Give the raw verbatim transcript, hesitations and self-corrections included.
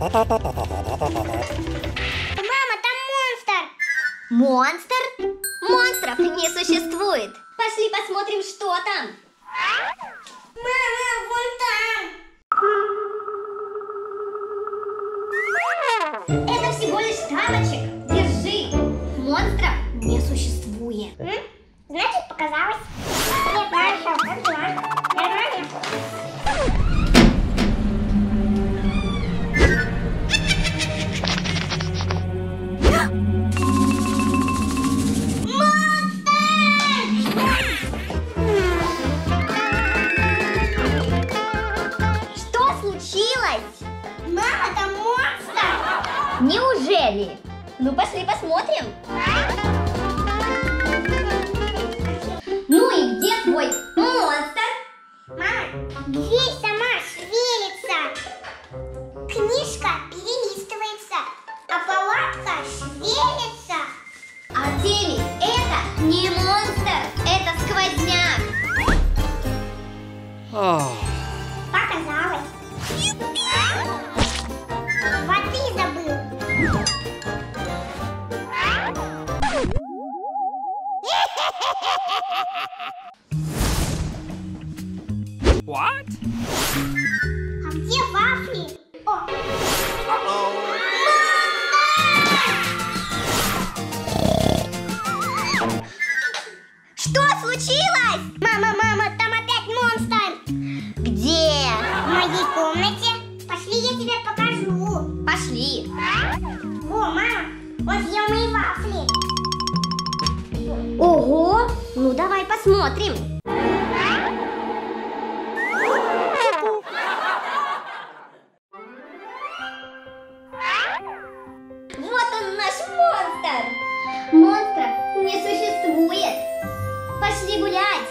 Мама, там монстр! Монстр? Монстров не существует! Пошли посмотрим, что там! Мама, вон там! Это всего лишь тапочек! Держи! Монстров не существует! Значит, показалось! Нет, хорошо, как дела? Нормально? Неужели? Ну, пошли посмотрим. Ну и где твой монстр? Мама, дверь сама шевелится. Книжка перелистывается, а палатка шевелится. Артемий, это не монстр, это сквозняк. Ах. What? А где вафли? О! Uh-oh. Монстр! Что случилось? Мама, мама, там опять монстр! Где? В моей комнате. Пошли, я тебе покажу. Пошли. О, мама, он съел мои вафли. Ого! Ну давай посмотрим. Гулять.